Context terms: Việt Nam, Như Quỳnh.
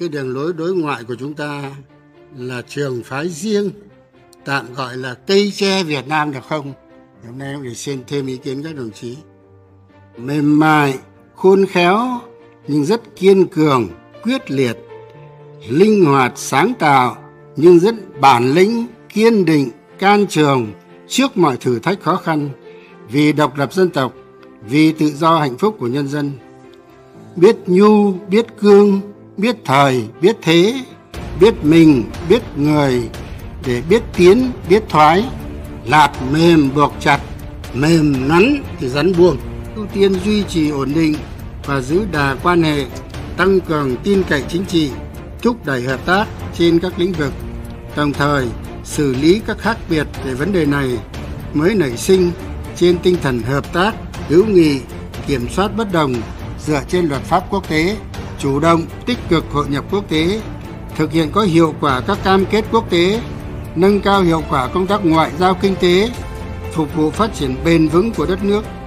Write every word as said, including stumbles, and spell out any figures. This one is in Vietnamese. cái đường lối đối ngoại của chúng ta là trường phái riêng, tạm gọi là cây tre Việt Nam được không? Hôm nay để xin thêm ý kiến các đồng chí. Mềm mại, khôn khéo nhưng rất kiên cường, quyết liệt, linh hoạt, sáng tạo nhưng rất bản lĩnh, kiên định, can trường trước mọi thử thách khó khăn, vì độc lập dân tộc, vì tự do hạnh phúc của nhân dân. Biết nhu, biết cương, biết thời, biết thế, biết mình, biết người, để biết tiến, biết thoái, lạt mềm buộc chặt, mềm nắn thì rắn buông. Ưu tiên duy trì ổn định và giữ đà quan hệ, tăng cường tin cậy chính trị, thúc đẩy hợp tác trên các lĩnh vực, đồng thời xử lý các khác biệt về vấn đề này mới nảy sinh trên tinh thần hợp tác, hữu nghị, kiểm soát bất đồng dựa trên luật pháp quốc tế, chủ động tích cực hội nhập quốc tế, thực hiện có hiệu quả các cam kết quốc tế, nâng cao hiệu quả công tác ngoại giao kinh tế, phục vụ phát triển bền vững của đất nước.